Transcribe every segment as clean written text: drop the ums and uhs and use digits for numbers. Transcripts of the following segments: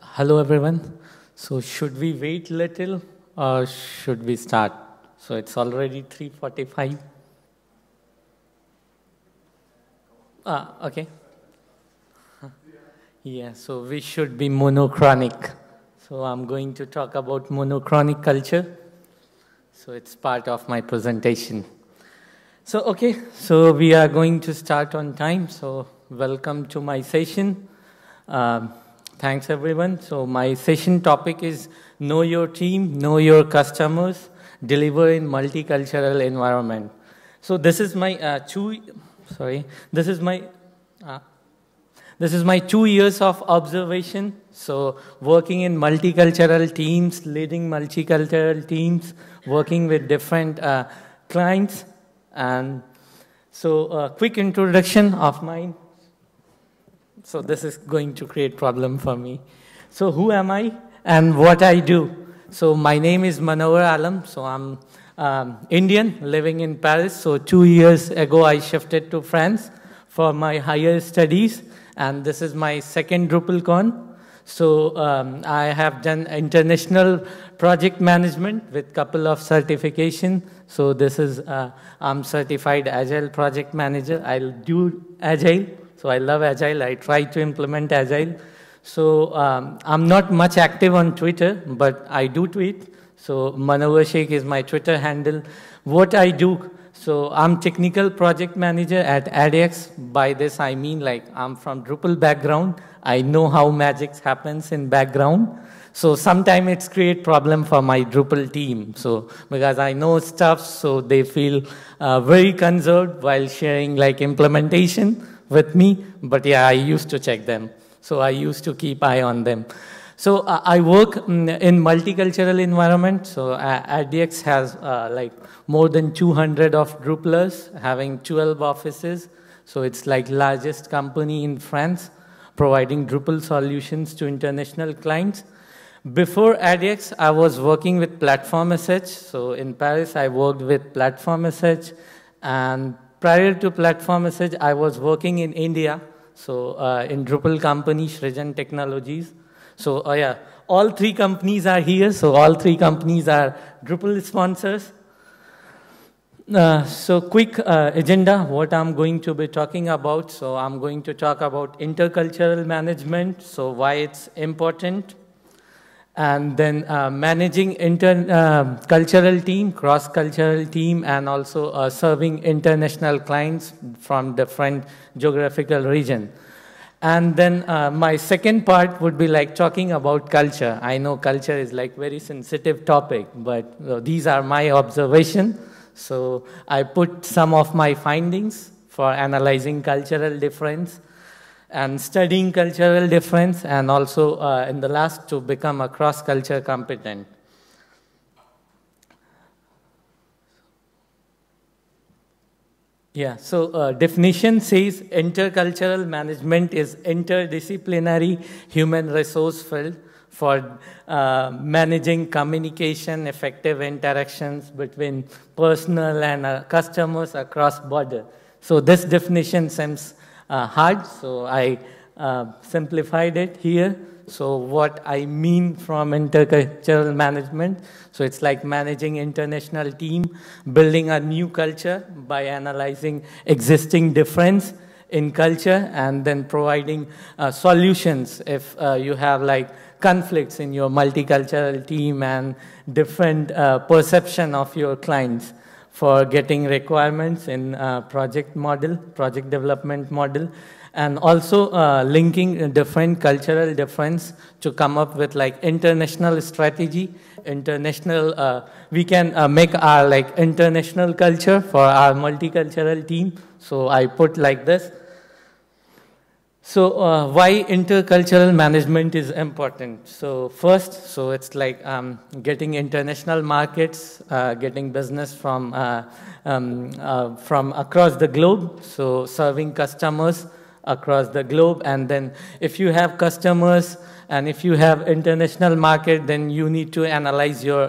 Hello, everyone. So should we wait a little or should we start? So it's already 3:45. Okay. Yeah, so we should be monochronic. So I'm going to talk about monochronic culture. So it's part of my presentation. So okay, so we are going to start on time. So welcome to my session. Thanks everyone. So my session topic is know your team, know your customers, deliver in multicultural environment. So this is my two years of observation. So working in multicultural teams, leading multicultural teams, working with different clients. And so a quick introduction of mine. So this is going to create problem for me. So who am I and what I do? So my name is Manavar Alam. So I'm Indian living in Paris. So 2 years ago, I shifted to France for my higher studies. And this is my second DrupalCon. So I have done international project management with couple of certification. So this is, I'm certified Agile project manager. I'll do Agile. So I love Agile. I try to implement Agile. So I'm not much active on Twitter, but I do tweet. So Manova Shake is my Twitter handle. What I do, so I'm technical project manager at ADX. By this, I mean like I'm from Drupal background. I know how magic happens in background. So sometimes it's create problem for my Drupal team. So because I know stuff, so they feel very concerned while sharing like implementation with me, but yeah, I used to check them. So I used to keep eye on them. So I work in multicultural environment. So ADX has like more than 200 of Drupalers, having 12 offices. So it's like largest company in France, providing Drupal solutions to international clients. Before ADX, I was working with Platform SH. So in Paris, I worked with Platform SH, and prior to Platform SH, I was working in India, so in Drupal company, Shrejan Technologies. So yeah, all three companies are here, so all three companies are Drupal sponsors. So quick agenda, what I'm going to be talking about. So I'm going to talk about intercultural management, so why it's important. And then managing intercultural team, cross-cultural team, and also serving international clients from different geographical region. And then my second part would be like talking about culture. I know culture is like very sensitive topic, but these are my observation. So I put some of my findings for analyzing cultural difference and studying cultural difference, and also in the last to become a cross-culture competent. Yeah, so definition says intercultural management is interdisciplinary human resource field for managing communication, effective interactions between personal and customers across border. So this definition seems hard, so I simplified it here. So what I mean from intercultural management, so it's like managing international team, building a new culture by analyzing existing difference in culture, and then providing solutions if you have like conflicts in your multicultural team and different perception of your clients, for getting requirements in project development model, and also linking different cultural difference to come up with like international strategy, international, we can make our like international culture for our multicultural team. So I put like this. So why intercultural management is important? So first, so it's like getting international markets, getting business from across the globe, so serving customers across the globe. And then if you have customers and if you have international market, then you need to analyze your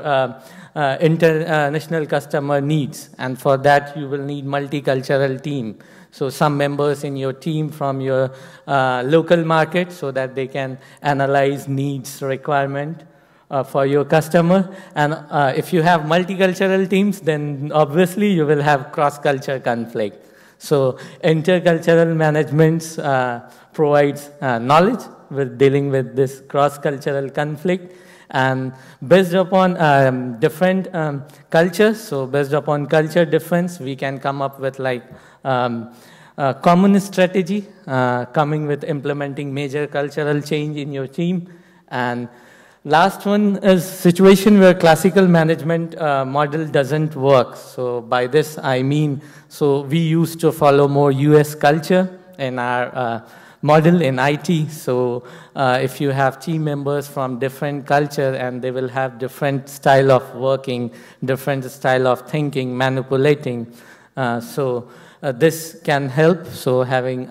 international customer needs. And for that, you will need multicultural team. So some members in your team from your local market so that they can analyze needs, requirement for your customer. And if you have multicultural teams, then obviously you will have cross-culture conflict. So intercultural management provides knowledge with dealing with this cross-cultural conflict. And based upon different cultures, so based upon culture difference, we can come up with like a common strategy, coming with implementing major cultural change in your team. And last one is situation where classical management model doesn't work. So by this I mean, so we used to follow more US culture in our model in IT. So if you have team members from different culture and they will have different style of working, different style of thinking, manipulating. This can help. So having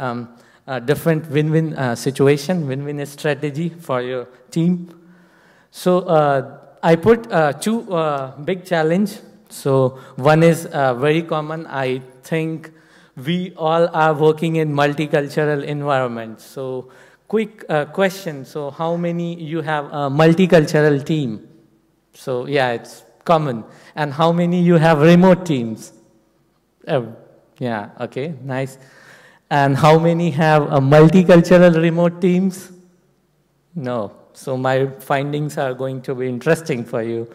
a different win-win situation, win-win strategy for your team. So I put two big challenge. So one is very common. I think we all are working in multicultural environments. So quick question. So how many you have a multicultural team? So yeah, it's common. And how many you have remote teams? Yeah, okay, nice. And how many have a multicultural remote teams? No. So my findings are going to be interesting for you.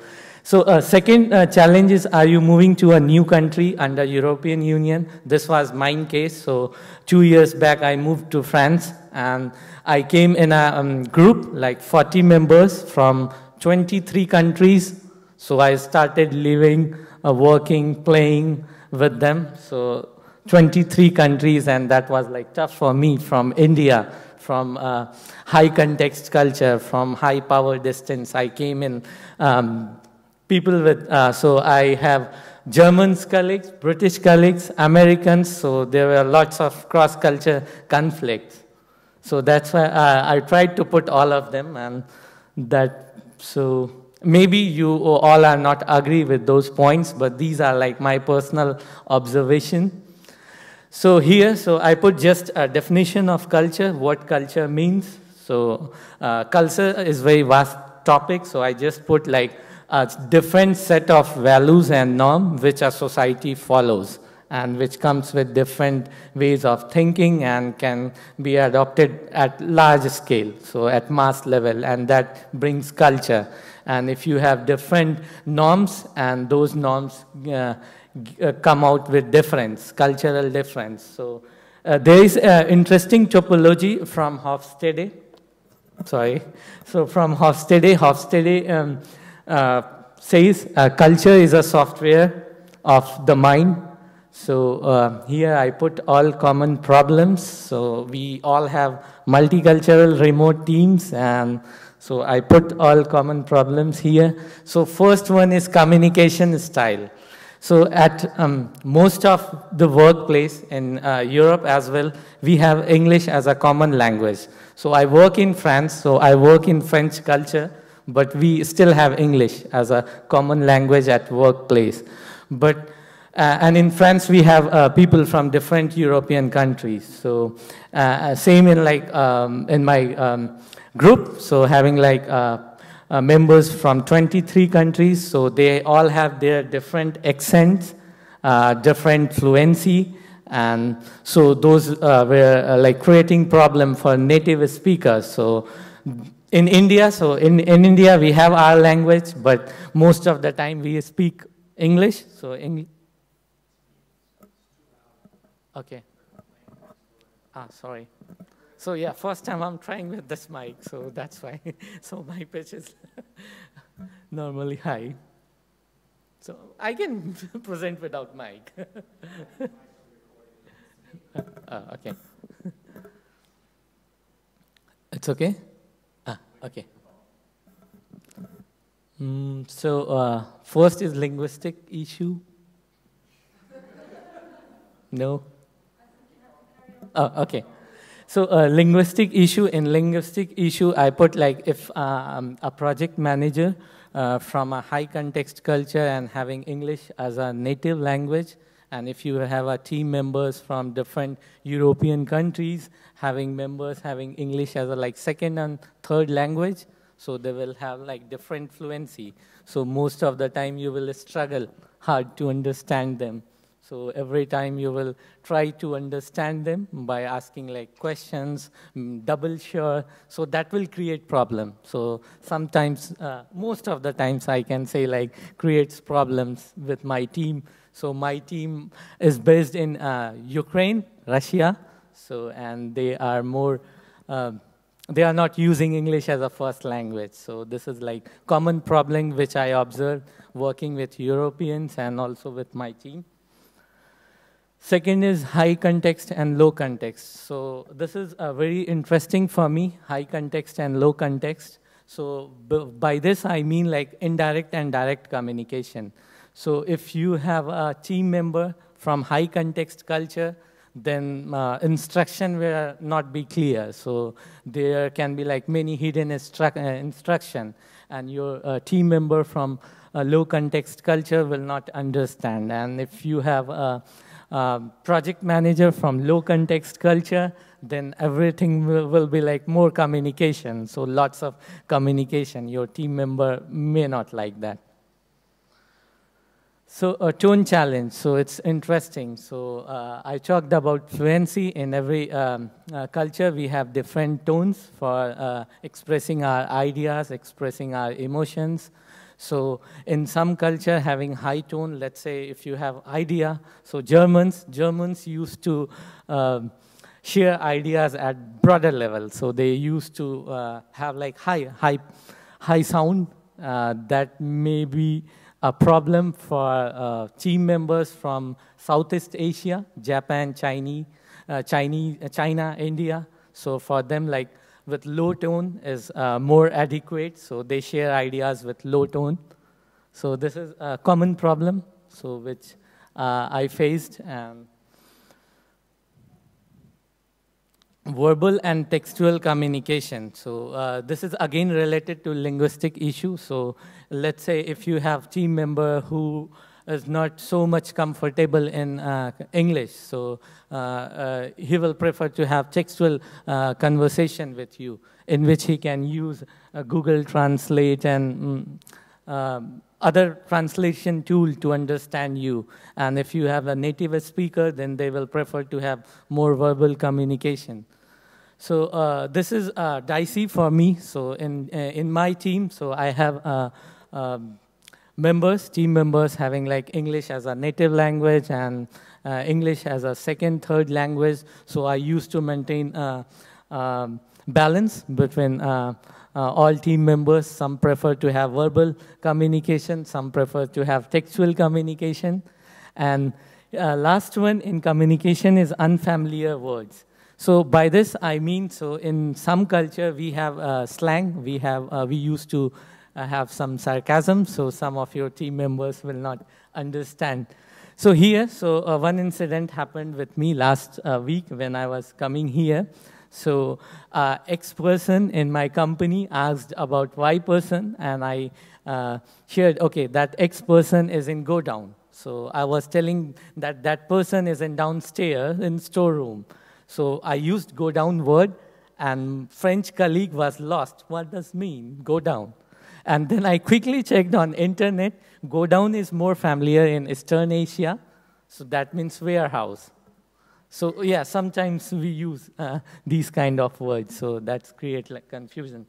So second challenge is, are you moving to a new country under European Union? This was my case. So 2 years back, I moved to France, and I came in a group, like 40 members from 23 countries. So I started living, working, playing with them. So 23 countries, and that was like tough for me from India. From high context culture, from high power distance, I came in people with, so I have German colleagues, British colleagues, Americans, so there were lots of cross-culture conflicts. So that's why I tried to put all of them, and that, so maybe you all are not agree with those points, but these are like my personal observation. So here, so I put just a definition of culture, what culture means. So culture is a very vast topic, so I just put like a different set of values and norms which a society follows and which comes with different ways of thinking and can be adopted at large scale, so at mass level, and that brings culture. And if you have different norms and those norms come out with difference, cultural difference. So there is an interesting topology from Hofstede. Sorry. So from Hofstede, says culture is a software of the mind. So here I put all common problems. So we all have multicultural remote teams, and so I put all common problems here. So first one is communication style. So at most of the workplace in Europe as well, we have English as a common language. So I work in France, so I work in French culture, but we still have English as a common language at workplace. But, and in France, we have people from different European countries. So same in like, in my group, so having like, members from 23 countries, so they all have their different accents, different fluency, and so those were like creating problem for native speakers. So in India, so in India we have our language, but most of the time we speak English. So English. Okay. Ah, sorry. So yeah, first time I'm trying with this mic, so that's why. So my pitch is normally high. So I can present without mic. Okay. It's okay? Ah, okay. So first is linguistic issue. No? Oh, okay. So linguistic issue, in linguistic issue, I put like if a project manager from a high context culture and having English as a native language And if you have our team members from different European countries, having members having English as a second and third language, so they will have different fluency. So most of the time you will struggle hard to understand them. So every time you will try to understand them by asking questions, double sure. So that will create problem. So sometimes, most of the times I can say creates problems with my team. So my team is based in Ukraine, Russia. So, and they are more, they are not using English as a first language. So this is common problem which I observed working with Europeans and also with my team. Second is high context and low context. So this is very interesting for me, high context and low context. So by this, I mean indirect and direct communication. So if you have a team member from high context culture, then instruction will not be clear. So there can be many hidden instruction, and your team member from a low context culture will not understand. And if you have a project manager from low context culture, then everything will be more communication. So lots of communication. Your team member may not like that. So a tone challenge. So it's interesting. So I talked about fluency. In every culture, we have different tones for expressing our ideas, expressing our emotions. So in some culture, having high tone, let's say if you have idea, so Germans used to share ideas at broader level. So they used to have high sound. That may be a problem for team members from Southeast Asia, Japan, China, India. So for them, with low tone is more adequate, so they share ideas with low tone. So this is a common problem, so which I faced. Verbal and textual communication. So this is again related to linguistic issue. So let's say if you have team member who is not so much comfortable in English, so he will prefer to have textual conversation with you, in which he can use Google Translate and other translation tool to understand you. And if you have a native speaker, then they will prefer to have more verbal communication. So this is dicey for me. So in my team, so I have team members having English as a native language and English as a second, third language. So I used to maintain balance between all team members. Some prefer to have verbal communication, some prefer to have textual communication. And last one in communication is unfamiliar words. So by this I mean, so in some culture we have slang, we have we used to have some sarcasm, so some of your team members will not understand. So here, so one incident happened with me last week when I was coming here. So X person in my company asked about Y person, and I shared, okay, that X person is in go down. So I was telling that that person is in downstairs in storeroom. So I used go down word, and French colleague was lost. What does mean go down? And then I quickly checked on internet. Go down is more familiar in Eastern Asia, so that means warehouse. So yeah, sometimes we use these kind of words, so that's create confusion.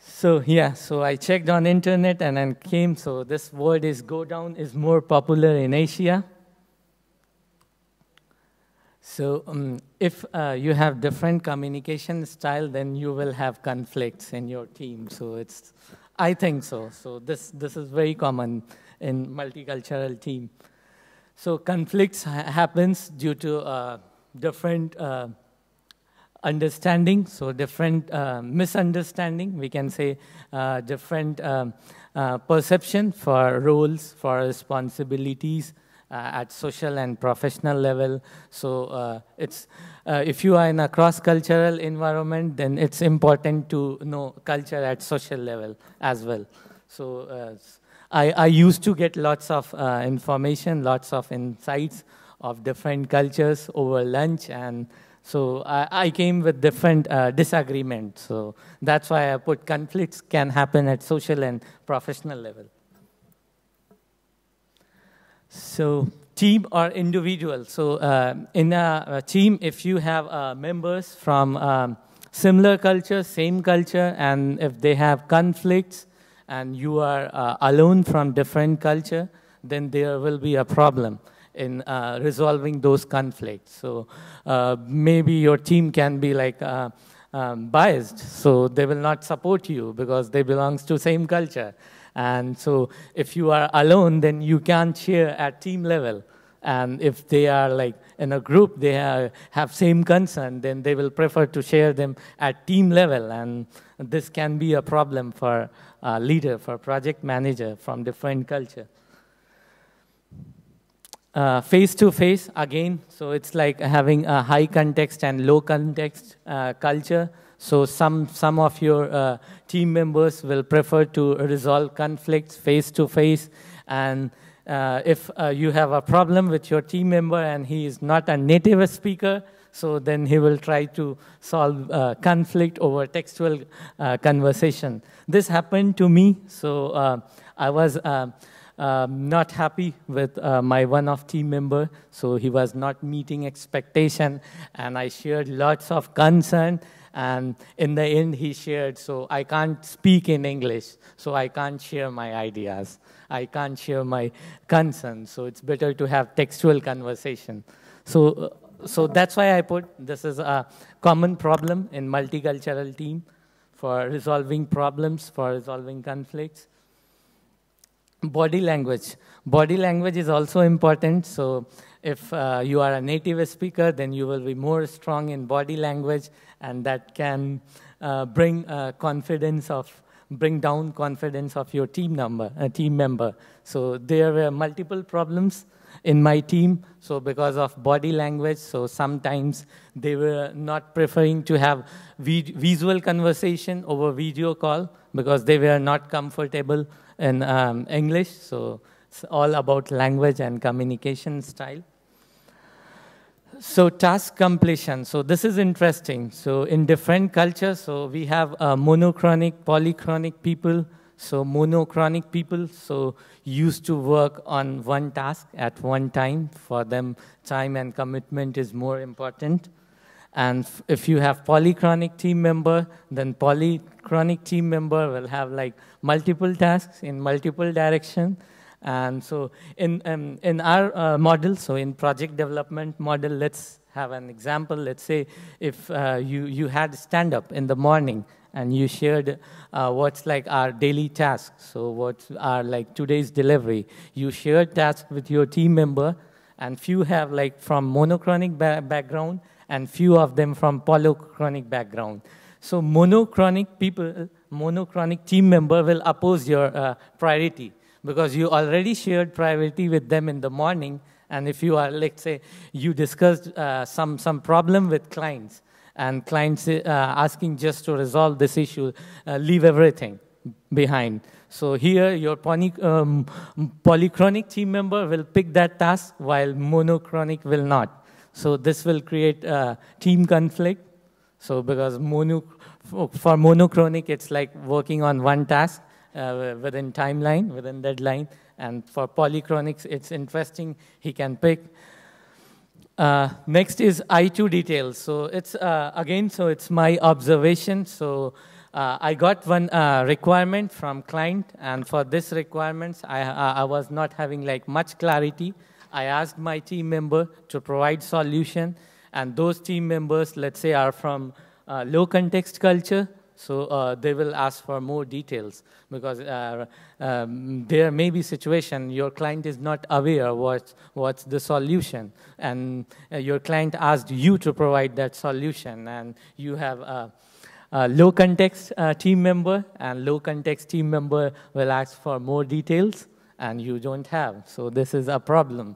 So yeah, so I checked on internet and then came. So this word is go down is more popular in Asia. So if you have different communication style, then you will have conflicts in your team. So it's, I think so. So this is very common in multicultural team. So conflicts happens due to different understanding, so different misunderstanding. We can say different perception for roles, for responsibilities, at social and professional level. So it's if you are in a cross-cultural environment, then it's important to know culture at social level as well. So I used to get lots of information, lots of insights of different cultures over lunch, and so I came with different disagreements. So that's why I put conflicts can happen at social and professional level. So team or individual. So in a team, if you have members from similar culture, same culture, and if they have conflicts and you are alone from different culture, then there will be a problem in resolving those conflicts. So maybe your team can be like biased, so they will not support you because they belong to same culture. And so if you are alone, then you can't share at team level. And if they are like in a group, they have same concern, then they will prefer to share them at team level. And this can be a problem for a leader, for project manager from different culture. Face-to-face, again, so it's like having a high context and low context culture. So some of your team members will prefer to resolve conflicts face-to-face. And if you have a problem with your team member and he is not a native speaker, so then he will try to solve conflict over textual conversation. This happened to me, so I was not happy with my one-off team member, so he was not meeting expectation, and I shared lots of concern, and in the end he shared, so I can't speak in English, so I can't share my ideas, I can't share my concern, so it's better to have textual conversation. So that's why I put this is a common problem in multicultural team for resolving problems, for resolving conflicts. Body language. Body language is also important. So if you are a native speaker, then you will be more strong in body language, and that can bring down confidence of your team member. So there were multiple problems in my team. So because of body language, so sometimes they were not preferring to have visual conversation over video call because they were not comfortable in English, so it's all about language and communication style. So task completion, so this is interesting. So in different cultures, so we have monochronic, polychronic people. So monochronic people, so used to work on one task at one time. For them, time and commitment is more important. And if you have polychronic team member, then polychronic team member will have like multiple tasks in multiple direction. And so in our model, so in project development model, let's have an example. Let's say if you had stand-up in the morning and you shared what's like our daily tasks, so what's our like today's delivery. You shared tasks with your team member, and few have like from monochronic background, and few of them from polychronic background. So monochronic team member will oppose your priority because you already shared priority with them in the morning, and if you are, let's say, you discussed some problem with clients, and clients asking just to resolve this issue, leave everything behind. So here, your polychronic team member will pick that task while monochronic will not. So this will create team conflict. So because for monochronic, it's like working on one task within timeline, within deadline. And for polychronics, it's interesting. He can pick. Next is I2 details. So it's, again, so it's my observation. So I got one requirement from client. And for this requirements, I was not having like much clarity. I asked my team member to provide solution, and those team members, let's say, are from low context culture, so they will ask for more details because there may be situation your client is not aware what's the solution, and your client asked you to provide that solution, and you have a low context team member, and low context team member will ask for more details, and you don't have. So this is a problem.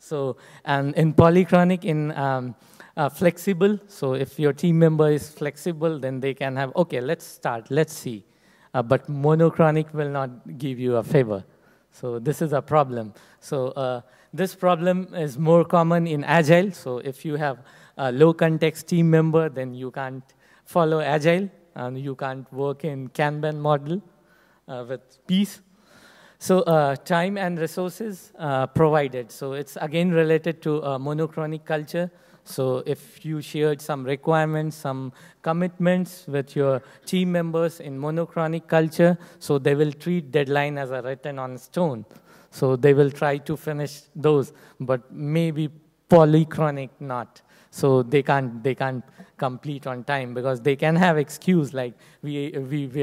So, and in polychronic, in flexible, so if your team member is flexible, then they can have, okay, let's start, let's see. But monochronic will not give you a favor. So this is a problem. So this problem is more common in Agile. So if you have a low context team member, then you can't follow Agile, and you can't work in Kanban model with peace. So time and resources provided. So it's again related to a monochronic culture. So if you shared some requirements, some commitments with your team members in monochronic culture, so they will treat deadline as a written on stone. So they will try to finish those, but maybe polychronic not. So they can't complete on time because they can have excuse like we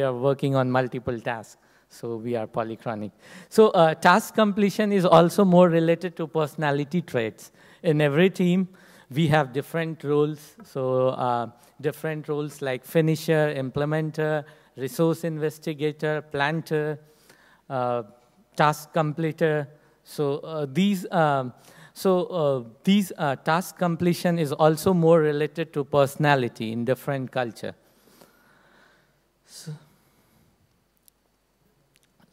are working on multiple tasks. So we are polychronic. So task completion is also more related to personality traits. In every team, we have different roles. So different roles like finisher, implementer, resource investigator, planter, task completer. So task completion is also more related to personality in different culture.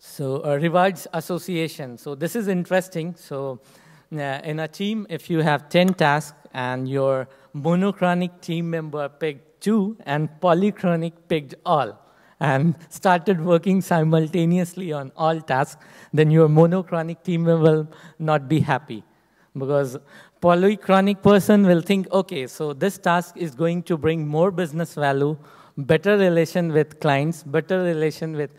So rewards association. So this is interesting. So in a team, if you have 10 tasks and your monochronic team member picked 2 and polychronic picked all and started working simultaneously on all tasks, then your monochronic team member will not be happy because polychronic person will think, okay, so this task is going to bring more business value, better relation with clients, better relation with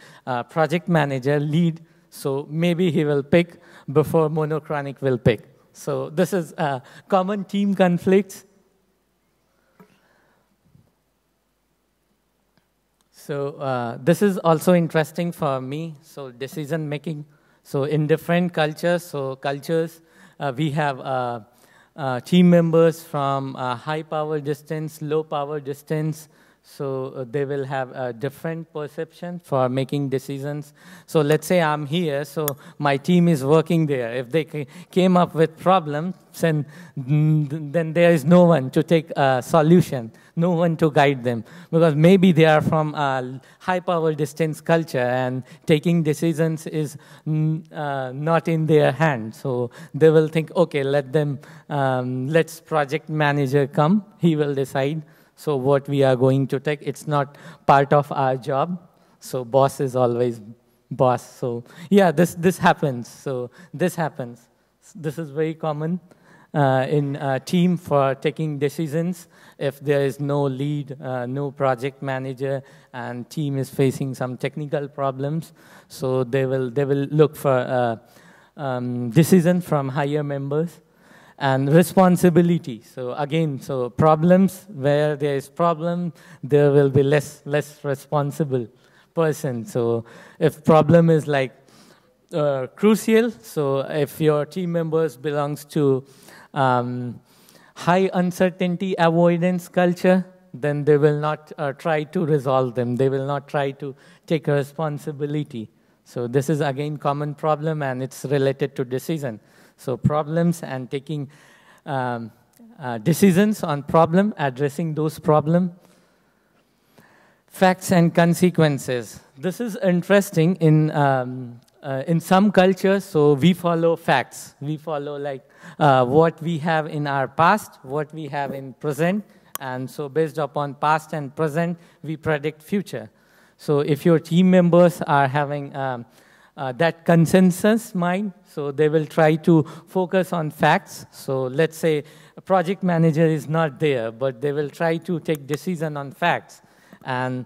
project manager, lead. So maybe he will pick before monochronic will pick. So this is common team conflicts. So this is also interesting for me. So decision making. So in different cultures, we have team members from high power distance, low power distance. So they will have a different perception for making decisions. So let's say I'm here, so my team is working there. If they came up with problems, then there is no one to take a solution, no one to guide them. Because maybe they are from a high power distance culture and taking decisions is not in their hand. So they will think, okay, let's project manager come, he will decide. So what we are going to take, it's not part of our job. So boss is always boss. So yeah, this happens. So this happens. This is very common in a team for taking decisions. If there is no lead, no project manager, and team is facing some technical problems, so they will look for decision from higher members. And responsibility. So again, so problems, where there is problem, there will be less responsible person. So if problem is like crucial, so if your team members belongs to high uncertainty avoidance culture, then they will not try to resolve them. They will not try to take responsibility. So this is again common problem and it's related to decision. So problems and taking decisions on problem, addressing those problems. Facts and consequences. This is interesting in some cultures. So we follow facts. We follow like what we have in our past, what we have in present, and so based upon past and present, we predict future. So if your team members are having that consensus mind, so they will try to focus on facts. So let's say a project manager is not there, but they will try to take decision on facts. And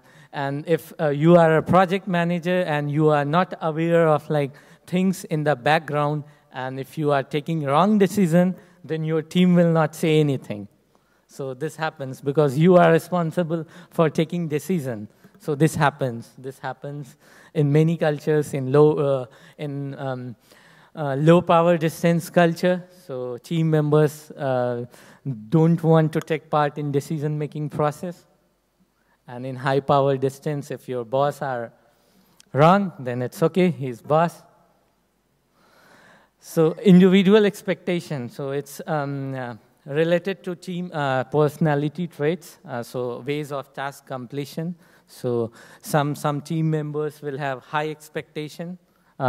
if you are a project manager and you are not aware of like things in the background, and if you are taking wrong decision, then your team will not say anything. So this happens because you are responsible for taking decision. So this happens. This happens in many cultures, in low power distance culture. So team members don't want to take part in decision making process. And in high power distance, if your boss are wrong, then it's okay, he's boss. So individual expectation. So it's related to team personality traits. So ways of task completion. So some team members will have high expectation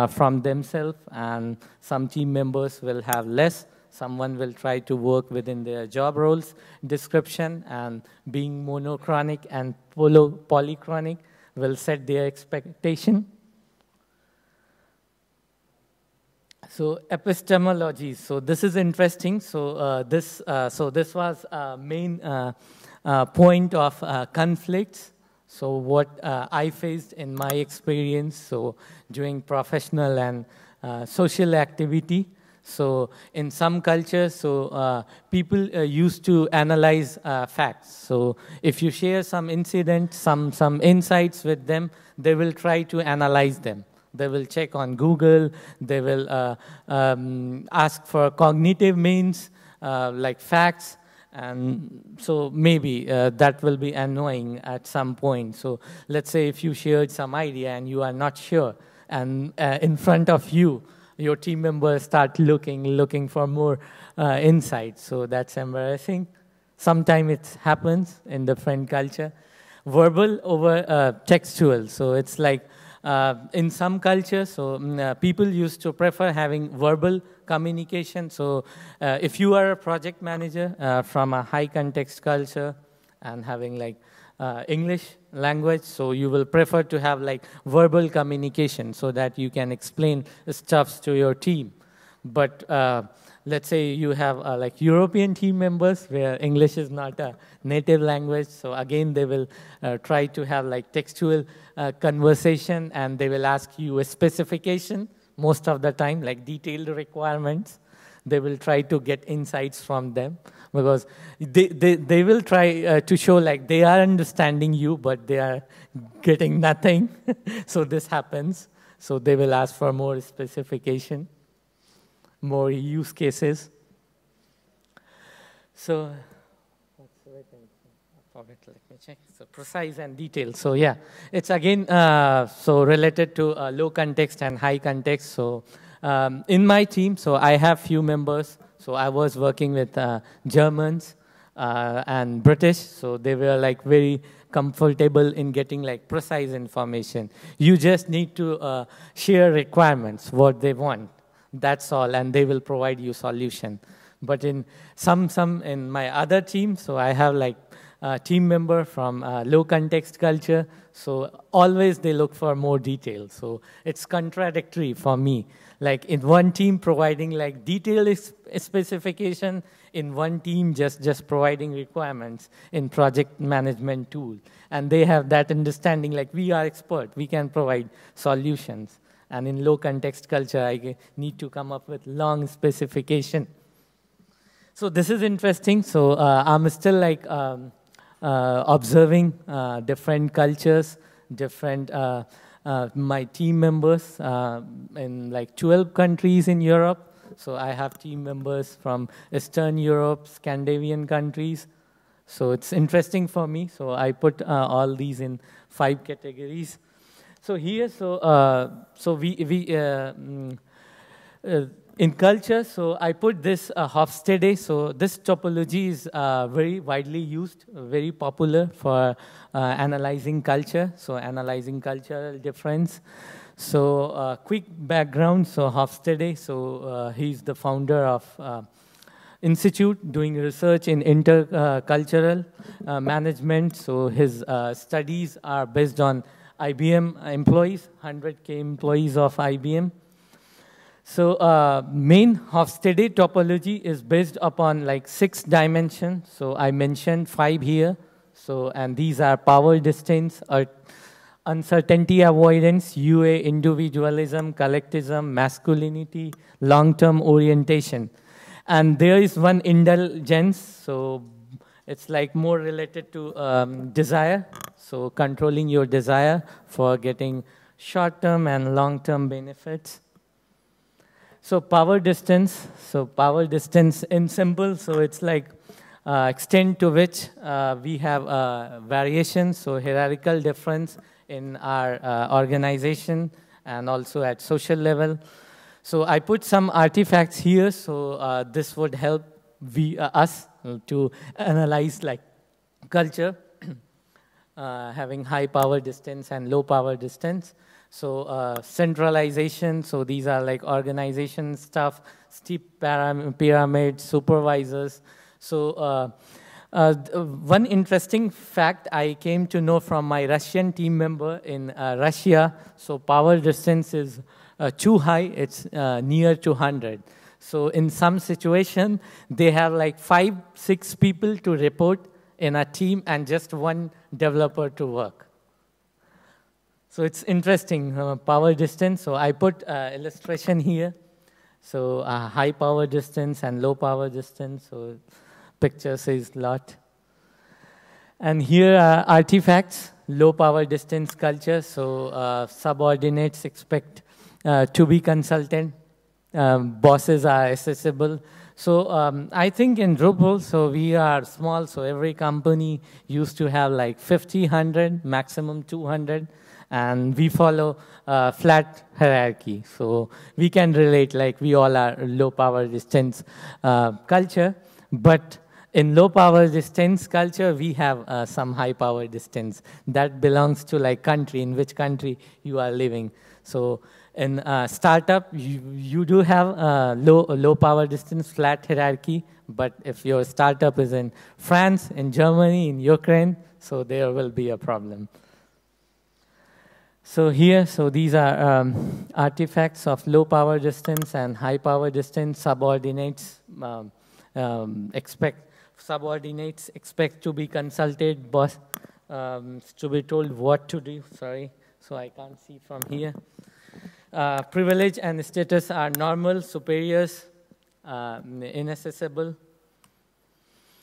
from themselves, and some team members will have less. Someone will try to work within their job roles, description, and being monochronic and polychronic will set their expectation. So epistemology. So this is interesting. So this was main point of conflicts. So what I faced in my experience. So during professional and social activity. So in some cultures, so people used to analyze facts. So if you share some incident, some insights with them, they will try to analyze them. They will check on Google. They will ask for cognitive means like facts. And so maybe that will be annoying at some point. So let's say if you shared some idea and you are not sure, and in front of you, your team members start looking for more insights. So that's embarrassing. Sometimes it happens in the friend culture. Verbal over textual. So it's like in some cultures, so people used to prefer having verbal communication. So if you are a project manager from a high context culture and having like English language, so you will prefer to have like verbal communication so that you can explain stuff to your team. But let's say you have like European team members where English is not a native language, so again they will try to have like textual conversation, and they will ask you a specification most of the time, like detailed requirements. They will try to get insights from them, because they will try to show like they are understanding you, but they are getting nothing. So this happens. So they will ask for more specification, more use cases. So precise and detailed. So yeah, it's again so related to low context and high context. So in my team, so I have few members. So I was working with Germans and British. So they were like very comfortable in getting like precise information. You just need to share requirements, what they want. That's all, and they will provide you solution. But in some in my other team, so I have like a team member from low context culture. So always they look for more detail. So it's contradictory for me. Like in one team providing like detailed specification, in one team just providing requirements in project management tool. And they have that understanding like we are expert, we can provide solutions. And in low context culture, I need to come up with long specification. So this is interesting. So I'm still like observing different cultures, different my team members in like 12 countries in Europe. So I have team members from Eastern Europe, Scandinavian countries. So it's interesting for me. So I put all these in 5 categories. So here, so in culture, so I put this Hofstede. So this topology is very widely used, very popular for analyzing culture. So analyzing cultural difference. So quick background. So Hofstede. So he's the founder of institute doing research in intercultural management. So his studies are based on IBM employees, 100K employees of IBM. So main Hofstede topology is based upon like 6 dimensions. So I mentioned 5 here. So and these are power distance, uncertainty avoidance, UA, individualism, collectivism, masculinity, long-term orientation. And there is one indulgence. So it's like more related to desire. So controlling your desire for getting short-term and long-term benefits. So power distance. So power distance in simple. So it's like extent to which we have variations. So hierarchical difference in our organization and also at social level. So I put some artifacts here. So this would help us to analyze like culture. having high power distance and low power distance. So centralization, so these are like organization stuff, steep pyramid, supervisors. So one interesting fact I came to know from my Russian team member in Russia, so power distance is too high, it's near to 100. So in some situation, they have like 5, 6 people to report in a team and just one developer to work. So it's interesting, power distance. So I put illustration here. So high power distance and low power distance. So picture says a lot. And here are artifacts, low power distance culture. So subordinates expect to be consultant. Bosses are accessible. So I think in Drupal, so we are small, so every company used to have like 50, 100, maximum 200. And we follow flat hierarchy. So we can relate, like we all are low power distance culture. But in low power distance culture, we have some high power distance. That belongs to like country, in which country you are living. So in startup, you do have low power distance, flat hierarchy. But if your startup is in France, in Germany, in Ukraine, so there will be a problem. So here, so these are artifacts of low power distance and high power distance. Subordinates expect to be consulted, boss to be told what to do. Sorry, so I can't see from here. Privilege and status are normal, superiors, inaccessible.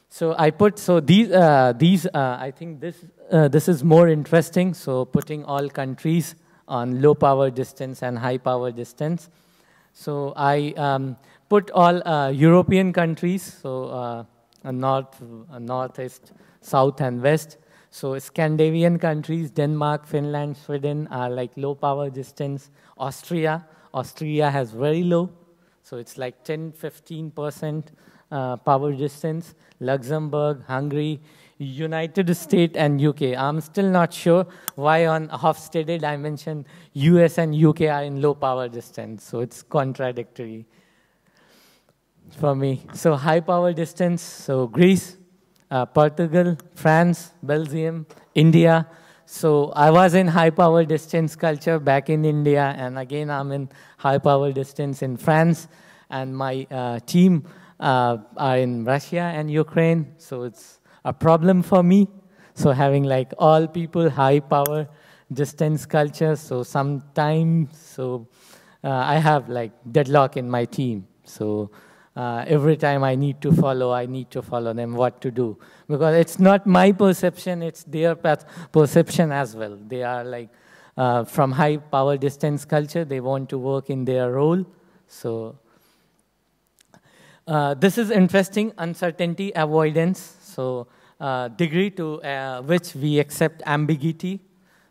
So I put, so these I think this is more interesting, so putting all countries on low power distance and high power distance. So I put all European countries, so northeast, south and west. So Scandinavian countries, Denmark, Finland, Sweden are like low power distance. Austria has very low, so it's like 10–15%. Power distance, Luxembourg, Hungary, United States, and UK. I'm still not sure why on Hofstede I mentioned US and UK are in low power distance, so it's contradictory for me. So high power distance, so Greece, Portugal, France, Belgium, India. So I was in high power distance culture back in India, and again I'm in high power distance in France, and my team are in Russia and Ukraine, so it's a problem for me. So having like all people, high power, distance culture, so sometimes, so I have like deadlock in my team. So every time I need to follow them what to do. Because it's not my perception, it's their perception as well. They are like from high power distance culture, they want to work in their role. So this is interesting, uncertainty avoidance, so degree to which we accept ambiguity.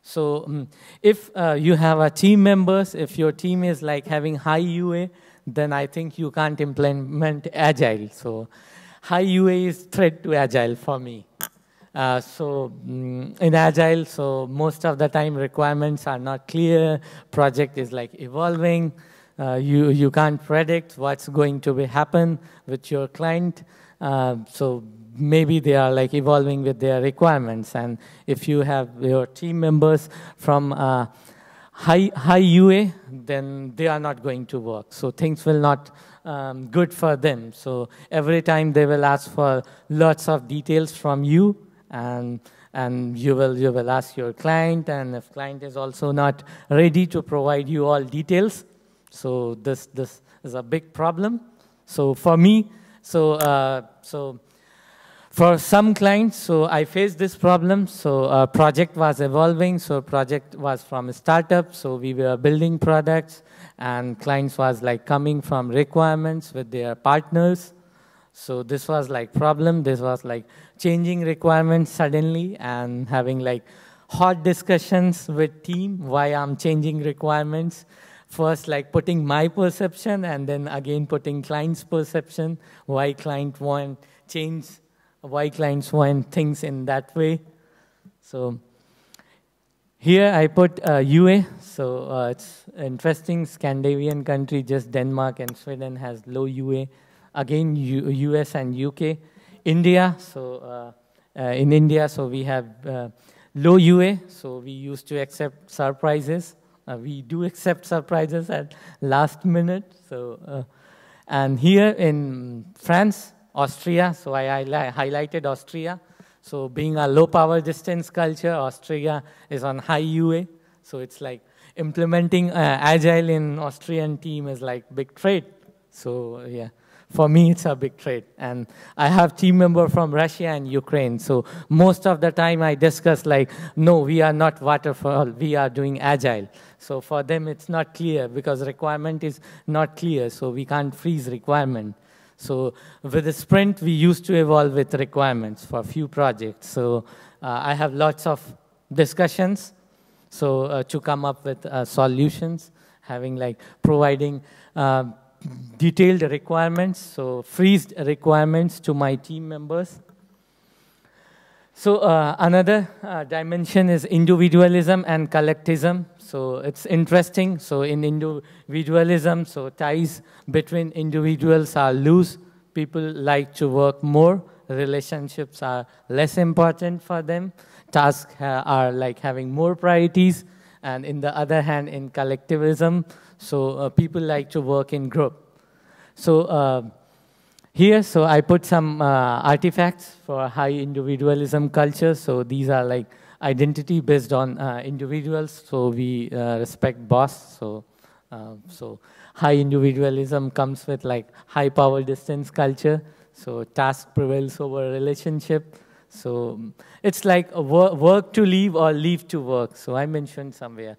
So if you have a team members, if your team is like having high UA, then I think you can't implement Agile. So high UA is threat to Agile for me. In Agile, so most of the time requirements are not clear, project is like evolving. You can't predict what's going to be happen with your client. So maybe they are like evolving with their requirements. And if you have your team members from high UA, then they are not going to work. So things will not good for them. So every time they will ask for lots of details from you, and you will ask your client. And if client is also not ready to provide you all details, so this is a big problem. So for me, so for some clients, so I faced this problem. So project was evolving. So project was from a startup. So we were building products, and clients was like coming from requirements with their partners. So this was like problem. This was like changing requirements suddenly and having like hot discussions with team why I'm changing requirements. First, like putting my perception, and then again putting client's perception, why client want change, why clients want things in that way. So Here I put UA, so it's an interesting Scandinavian country, just Denmark and Sweden has low UA. Again, US and UK. India, so in India, so we have low UA, so we used to accept surprises. We do accept surprises at last minute. So, and here in France, Austria, so I highlighted Austria. So being a low power distance culture, Austria is on high UA. So it's like implementing Agile in Austrian team is like big trade. So yeah, for me, it's a big trade. And I have team member from Russia and Ukraine. So most of the time I discuss like, no, we are not waterfall, we are doing Agile. So for them, it's not clear because requirement is not clear. So we can't freeze requirement. So with the sprint, we used to evolve with requirements for a few projects. So I have lots of discussions so to come up with solutions, having like providing detailed requirements, so freezed requirements to my team members. So another dimension is individualism and collectivism. So it's interesting. So in individualism, so ties between individuals are loose. People like to work more. Relationships are less important for them. Tasks are like having more priorities. And in the other hand, in collectivism, so people like to work in group. So here, so I put some artifacts for high individualism culture. So these are like identity based on individuals. So we respect boss. So, so high individualism comes with like high power distance culture. So task prevails over relationship. So it's like a work to leave or leave to work. So I mentioned somewhere.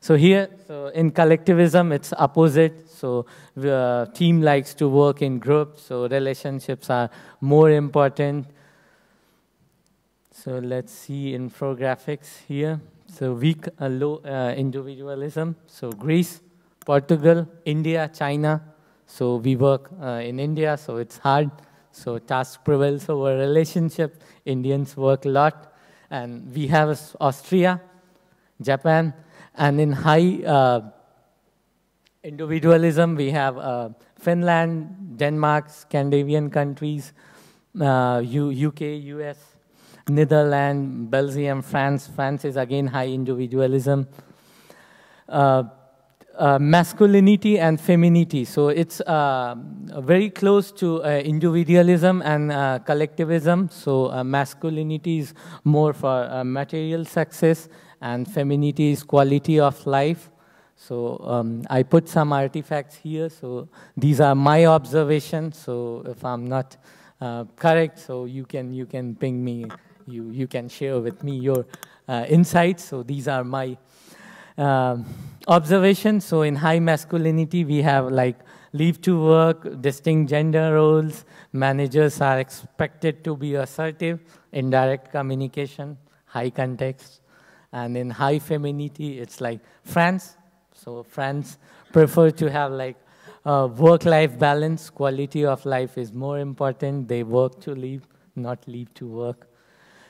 So here, so in collectivism, it's opposite. So the team likes to work in groups. So relationships are more important. So let's see infographics here. So weak, low individualism. So Greece, Portugal, India, China. So we work in India, so it's hard. So task prevails over relationship. Indians work a lot. And we have Austria, Japan. And in high individualism, we have Finland, Denmark, Scandinavian countries, UK, US, Netherlands, Belgium, France. France is again high individualism. Masculinity and femininity. So it's very close to individualism and collectivism. So masculinity is more for material success. And femininity is quality of life. So I put some artifacts here. So these are my observations. So if I'm not correct, so you can ping me. You can share with me your insights. So these are my observations. So in high masculinity, we have like leave to work, distinct gender roles. Managers are expected to be assertive, indirect communication, high context. And in high femininity, it's like France. So France prefer to have like work-life balance. Quality of life is more important. They work to live, not live to work.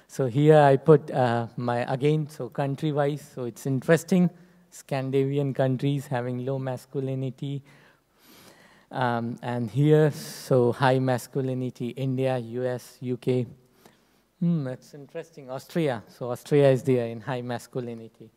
So here I put my, again, so country-wise. So it's interesting. Scandinavian countries having low masculinity. And here, so high masculinity, India, US, UK. That's interesting. Austria. So Austria is there in high masculinity.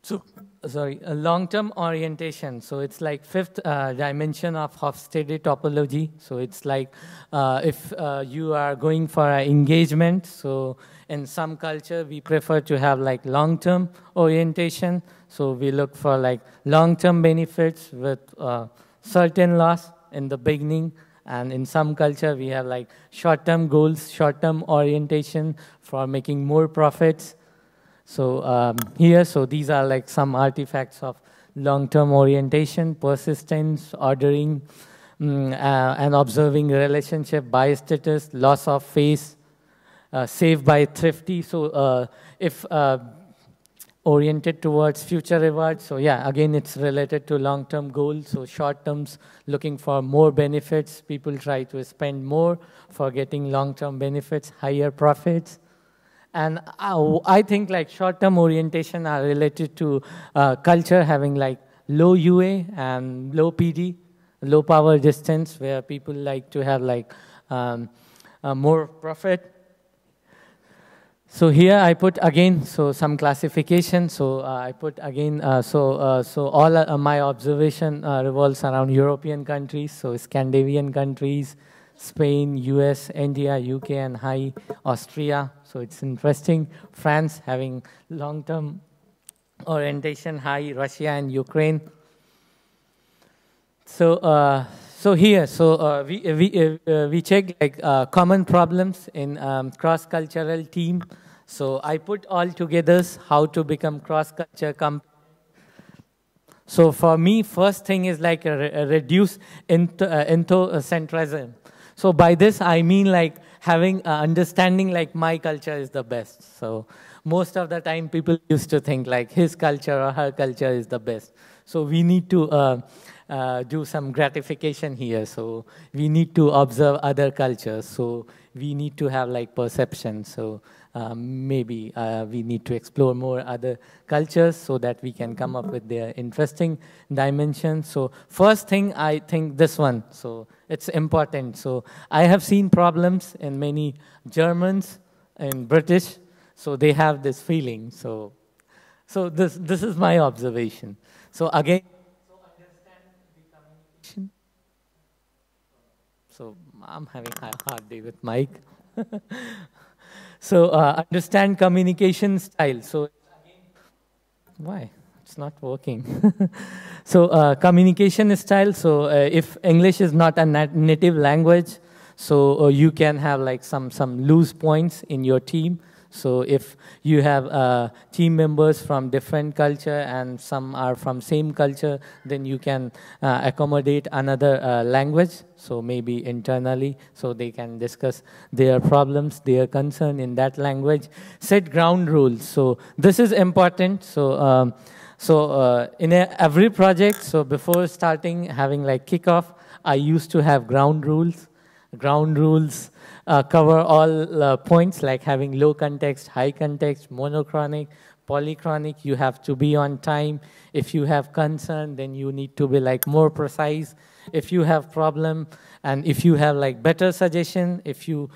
So, sorry, long-term orientation. So it's like fifth dimension of Hofstede topology. So it's like if you are going for an engagement, so in some culture, we prefer to have like long-term orientation. So we look for like long-term benefits with certain loss in the beginning. And in some culture, we have like short-term goals, short-term orientation for making more profits. So here, so these are like some artifacts of long-term orientation, persistence, ordering, and observing relationship, bias status, loss of face, saved by thrifty. So if oriented towards future rewards. So yeah, again, it's related to long-term goals. So short terms, looking for more benefits. People try to spend more for getting long-term benefits, higher profits. And I think like short-term orientation are related to culture, having like low UA and low PD, low power distance, where people like to have like more profit. So here I put again, so some classification. So I put again, so all my observation revolves around European countries, so Scandinavian countries, Spain, US, India, UK, and high Austria. So it's interesting. France having long-term orientation, high Russia and Ukraine. So we check like common problems in cross-cultural team. So I put all together how to become cross-culture company. So for me, first thing is like a reduce into-centrism. So by this, I mean like having understanding like my culture is the best. So most of the time, people used to think like his culture or her culture is the best. So we need to do some gratification here. So we need to observe other cultures. So we need to have like perception. So maybe we need to explore more other cultures so that we can come up with their interesting dimensions. So first thing, I think this one. So it's important. So I have seen problems in many Germans and British. So they have this feeling. So this is my observation. So again, so I'm having a hard day with Mike. So understand communication style. So why? It's not working. So communication style. So if English is not a native language, so you can have like some loose points in your team. So if you have team members from different culture and some are from same culture, then you can accommodate another language. So maybe internally, so they can discuss their problems, their concern in that language. Set ground rules. So this is important. So in every project, so before starting having like kickoff, I used to have ground rules. Ground rules cover all points, like having low context, high context, monochronic, polychronic. You have to be on time. If you have concern, then you need to be like more precise. If you have problem, and if you have like better suggestion, if you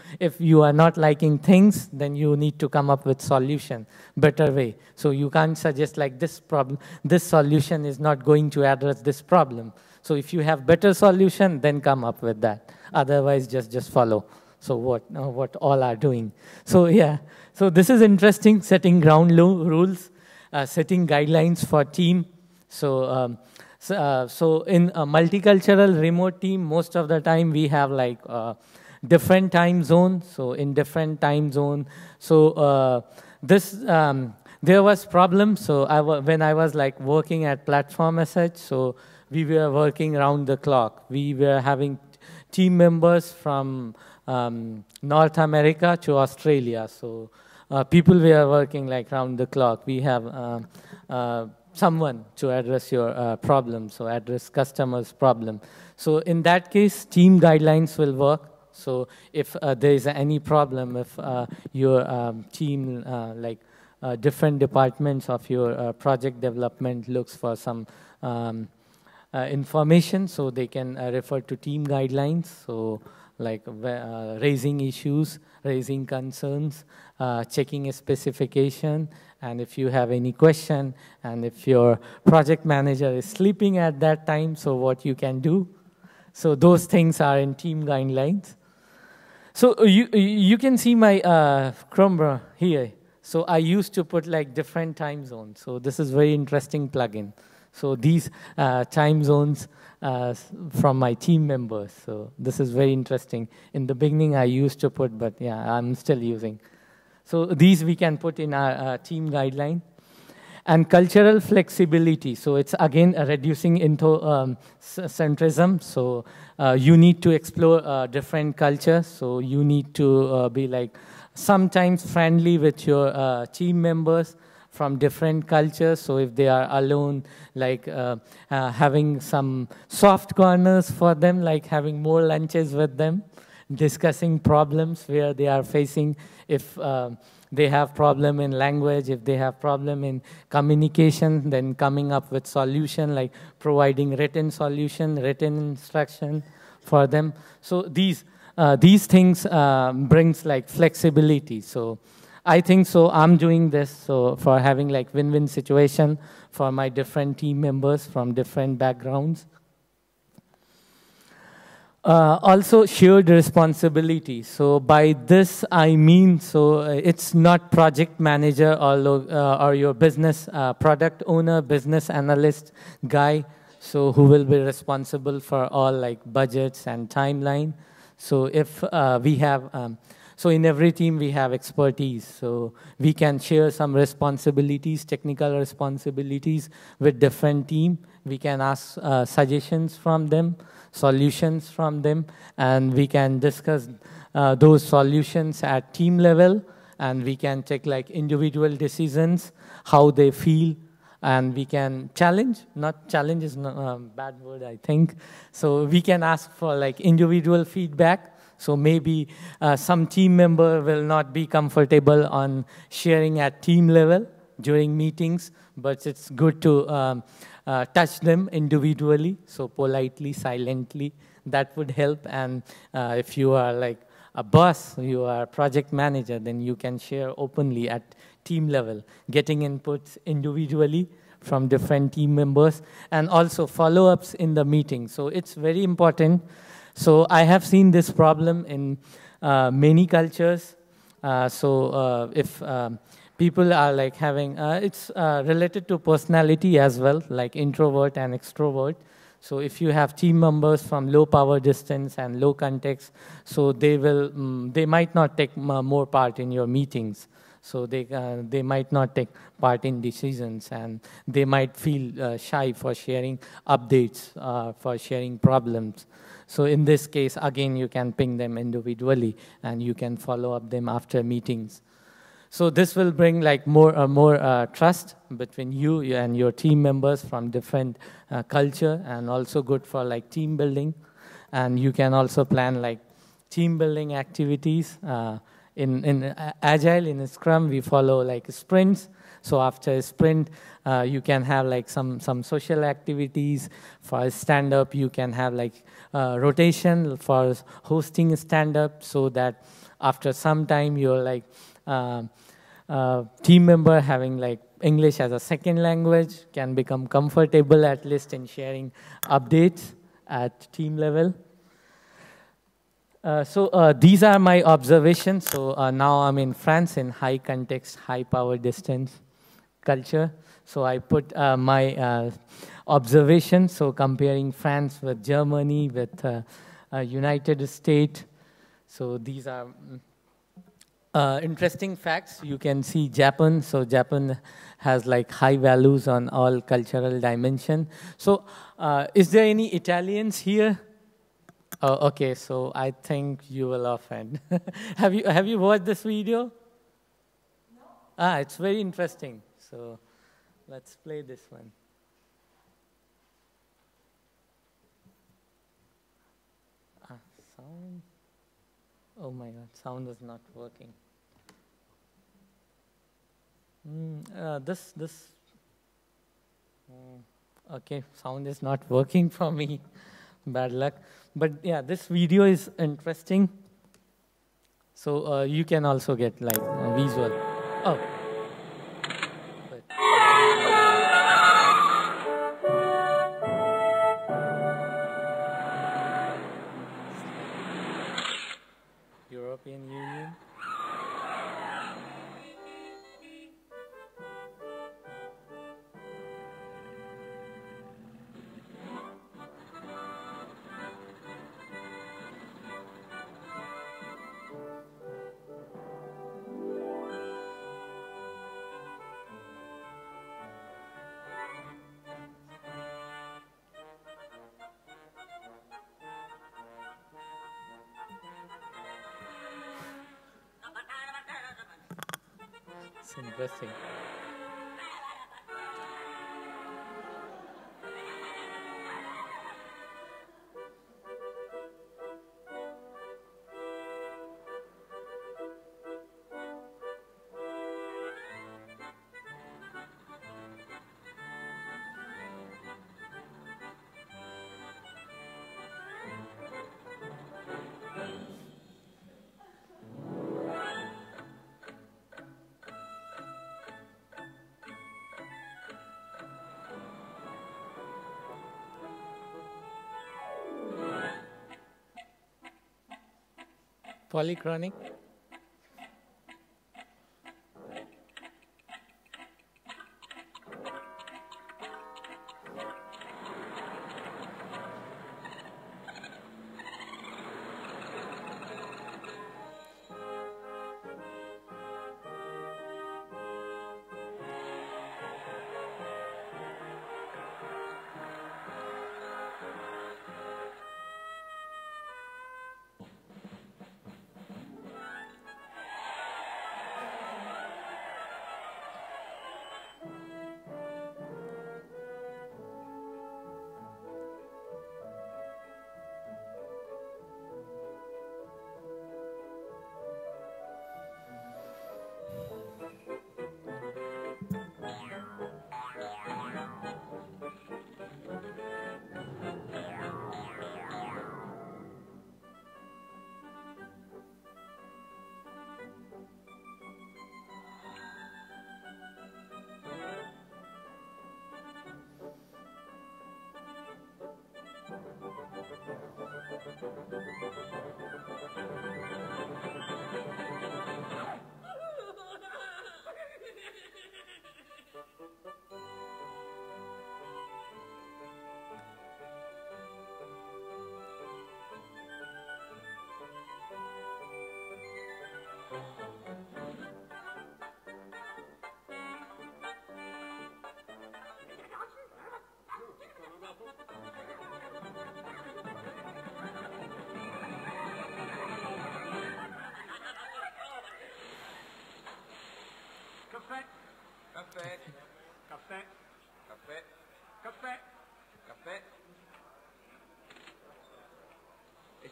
are not liking things, then you need to come up with solution, better way. So you can't suggest like this problem, this solution is not going to address this problem. So if you have better solution, then come up with that. Otherwise, just follow. So what all are doing. So yeah, so this is interesting, setting ground rules, setting guidelines for team. So in a multicultural remote team, most of the time we have like different time zones. So in different time zone. So there was problem. So when I was like working at Platform SH, so we were working around the clock. We were having team members from North America to Australia. So people were working like round the clock. We have someone to address your problem, so address customers' problem. So in that case, team guidelines will work. So if there is any problem, if your team, different departments of your project development looks for some information, so they can refer to team guidelines, so like raising issues, raising concerns, checking a specification, and if you have any question, and if your project manager is sleeping at that time, so what you can do. So those things are in team guidelines. So you can see my Chromebra here. So I used to put like different time zones. So this is very interesting plugin. So these time zones from my team members. So this is very interesting. In the beginning, I used to put, but yeah, I'm still using. So these we can put in our team guideline. And cultural flexibility. So it's again reducing into centrism. So you need to explore different cultures. So you need to be like sometimes friendly with your team members from different cultures, so if they are alone, like having some soft corners for them, like having more lunches with them, discussing problems where they are facing, if they have problem in language, if they have problem in communication, then coming up with solution, like providing written solution, written instruction for them. So these things brings like flexibility. So I think so I'm doing this so for having like win-win situation for my different team members from different backgrounds. Also shared responsibility. So by this I mean, so it's not project manager or your business product owner, business analyst guy, so who will be responsible for all like budgets and timeline. So if we have, so in every team we have expertise, so we can share some responsibilities, technical responsibilities with different team. We can ask suggestions from them, solutions from them, and we can discuss those solutions at team level, and we can take like individual decisions, how they feel, and we can challenge, not challenge is not a bad word, I think. So we can ask for like individual feedback. So maybe some team member will not be comfortable on sharing at team level during meetings, but it's good to touch them individually, so politely, silently, that would help. And if you are like a boss, you are a project manager, then you can share openly at team level, getting inputs individually from different team members, and also follow-ups in the meeting. So it's very important. So I have seen this problem in many cultures. If people are like having, it's related to personality as well, like introvert and extrovert. So if you have team members from low power distance and low context, so they will, they might not take more part in your meetings. So they might not take part in decisions, and they might feel shy for sharing updates, for sharing problems. So in this case, again, you can ping them individually, and you can follow up them after meetings. So this will bring like more trust between you and your team members from different culture, and also good for like team building. And you can also plan like team building activities. In Agile, in Scrum, we follow like sprints. So after a sprint, you can have like some social activities. For stand-up, you can have like rotation for hosting stand-up, so that after some time, you're like, team member having like English as a second language can become comfortable at least in sharing updates at team level. These are my observations. So now I'm in France in high context, high power distance culture. So I put my observations, so comparing France with Germany, with United States. So these are interesting facts. You can see Japan. So Japan has like high values on all cultural dimension. So is there any Italians here? Oh, okay, so I think you will offend. have you watched this video? No. Ah, it's very interesting. So let's play this one. Ah, sound. Oh my God, sound is not working. Okay, sound is not working for me. Bad luck. But yeah, this video is interesting. So you can also get like a visual. Oh. European Union. Interesting. polychronic.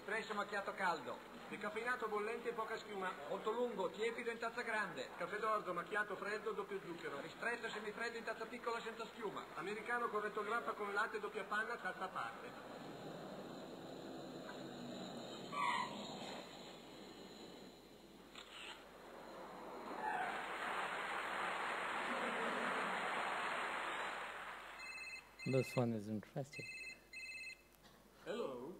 Espresso macchiato caldo, decaffeinato bollente e poca schiuma, molto lungo, tiepido in tazza grande, caffè d'orzo macchiato freddo, doppio zucchero, ristretto semifreddo in tazza piccola senza schiuma, americano corretto grappa con latte doppia panna, tazza a parte. This one is interesting. Hello.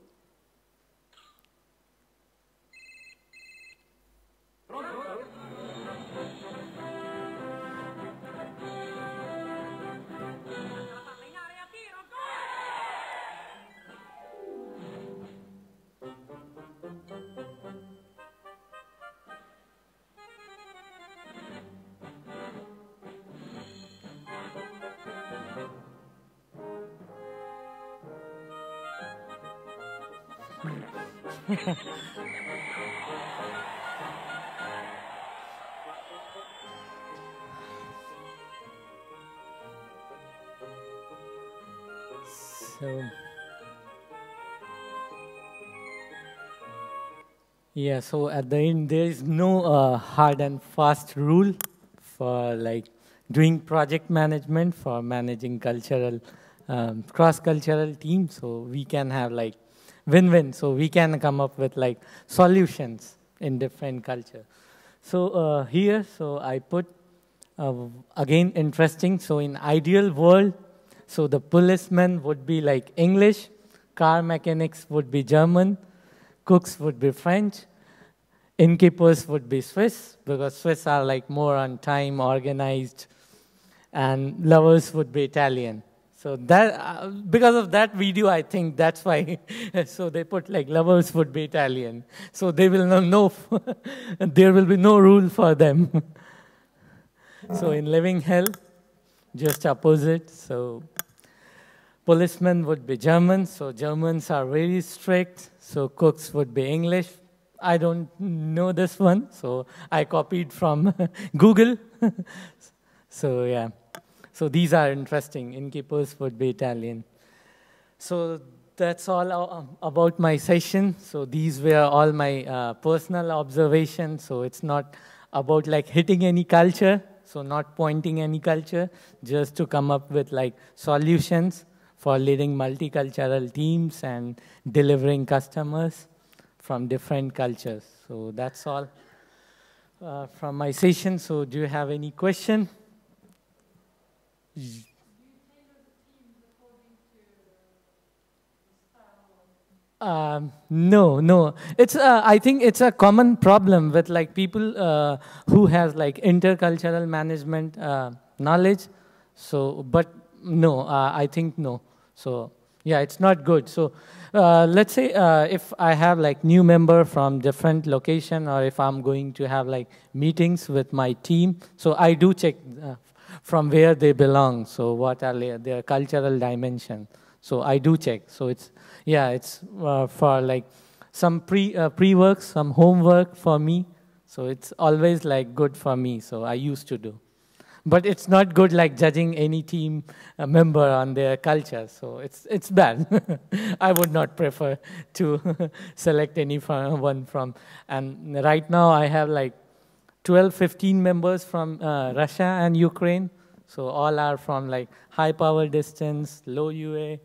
So, yeah, so at the end, there is no hard and fast rule for like doing project management, for managing cultural, cross-cultural teams. So we can have like win-win, so we can come up with like solutions in different culture. So here, so I put again interesting. So in ideal world, so the policeman would be like English, car mechanics would be German, cooks would be French, innkeepers would be Swiss because Swiss are like more on time, organized, and lovers would be Italian. So that, because of that video, I think that's why. So they put like lovers would be Italian. So they will not know. There will be no rule for them. So in living hell, just opposite. So policemen would be Germans. So Germans are very strict. So cooks would be English. I don't know this one. So I copied from Google. So yeah. So these are interesting. Innkeepers would be Italian. So that's all about my session. So these were all my personal observations. So it's not about like hitting any culture, so not pointing any culture, just to come up with like solutions for leading multicultural teams and delivering customers from different cultures. So that's all from my session. So do you have any question? Do you tailor the teams according to the style of No. It's I think it's a common problem with like people who has like intercultural management knowledge. So, but no, I think no. So yeah, it's not good. So let's say if I have like new member from different location, or if I'm going to have like meetings with my team, so I do check from where they belong. So what are their cultural dimension? So I do check. So it's yeah, it's for like some pre-work, some homework for me. So it's always like good for me. So I used to do. But it's not good like judging any team member on their culture. So it's bad. I would not prefer to select any one from. And right now I have like 12, 15 members from Russia and Ukraine. So all are from like high power distance, low UA,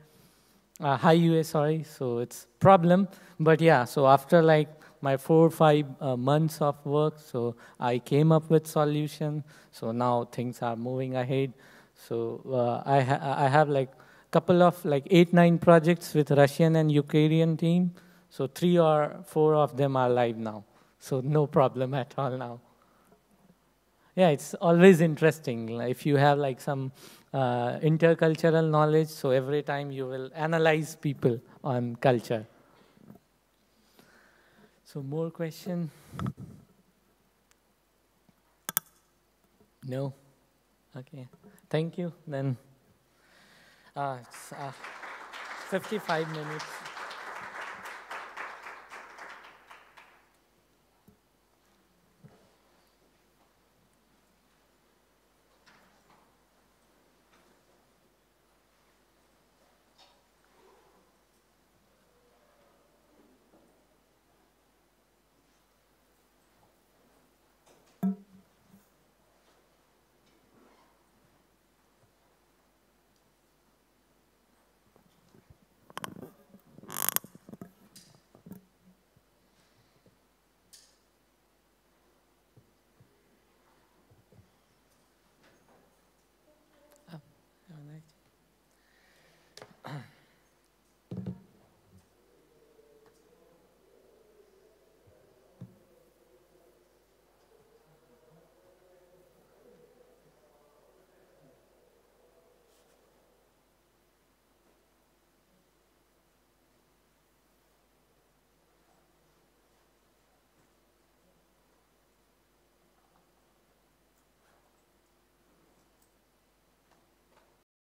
high UA, sorry. So it's problem. But yeah, so after like my 4 or 5 months of work, so I came up with solution. So now things are moving ahead. So I have like couple of like 8, 9 projects with Russian and Ukrainian team. So 3 or 4 of them are live now. So no problem at all now. Yeah, it's always interesting. Like if you have like some intercultural knowledge, so every time you will analyze people on culture. So more question? No? Okay. Thank you. Then 55 minutes.